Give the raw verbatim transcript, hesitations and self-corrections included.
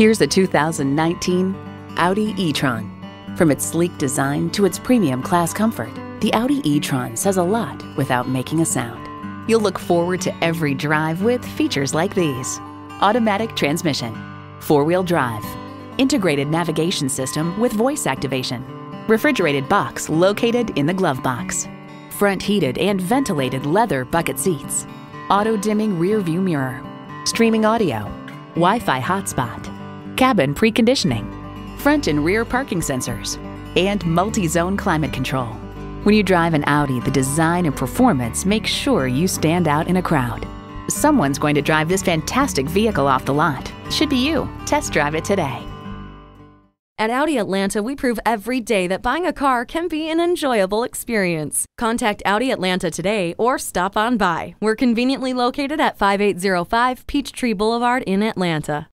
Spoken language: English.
Here's a two thousand nineteen Audi e-tron. From its sleek design to its premium class comfort, the Audi e-tron says a lot without making a sound. You'll look forward to every drive with features like these: automatic transmission, four-wheel drive, integrated navigation system with voice activation, refrigerated box located in the glove box, front heated and ventilated leather bucket seats, auto-dimming rear view mirror, streaming audio, Wi-Fi hotspot, cabin preconditioning, front and rear parking sensors, and multi-zone climate control. When you drive an Audi, the design and performance make sure you stand out in a crowd. Someone's going to drive this fantastic vehicle off the lot. Should be you. Test drive it today. At Audi Atlanta, we prove every day that buying a car can be an enjoyable experience. Contact Audi Atlanta today or stop on by. We're conveniently located at five eight zero five Peachtree Boulevard in Atlanta.